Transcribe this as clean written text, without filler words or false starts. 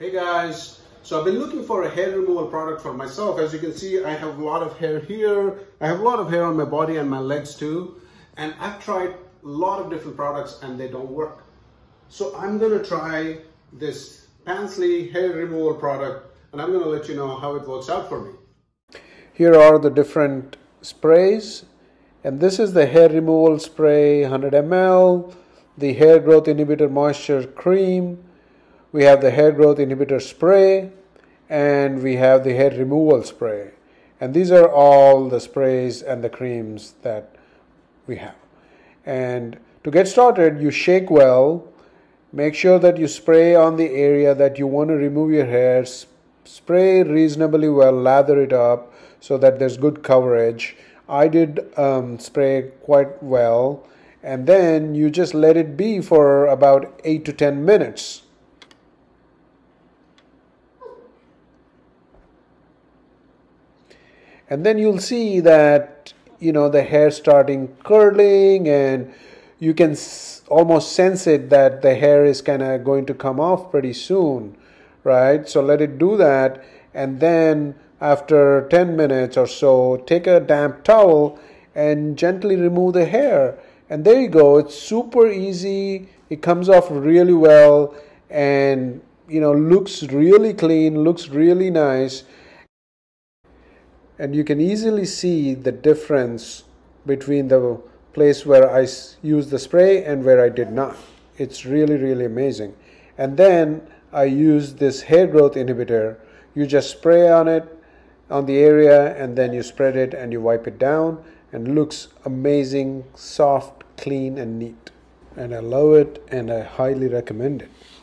Hey guys, so I've been looking for a hair removal product for myself. As you can see, I have a lot of hair here. I have a lot of hair on my body and my legs too. And I've tried a lot of different products and they don't work. So I'm gonna try this Pansly hair removal product and I'm gonna let you know how it works out for me. Here are the different sprays. And this is the hair removal spray 100 ml, the hair growth inhibitor moisture cream, we have the hair growth inhibitor spray, and we have the hair removal spray. And these are all the sprays and the creams that we have. And to get started, you shake well. Make sure that you spray on the area that you want to remove your hair. Spray reasonably well, lather it up so that there's good coverage. I did spray quite well. And then you just let it be for about 8 to 10 minutes. And then you'll see that, you know, the hair starting curling and you can almost sense it that the hair is kind of going to come off pretty soon, right? So let it do that. And then after 10 minutes or so, take a damp towel and gently remove the hair. And there you go. It's super easy. It comes off really well and, you know, looks really clean, looks really nice. And you can easily see the difference between the place where I used the spray and where I did not. It's really, really amazing. And then I used this hair growth inhibitor. You just spray on it, on the area, and then you spread it and you wipe it down. And it looks amazing, soft, clean, and neat. And I love it and I highly recommend it.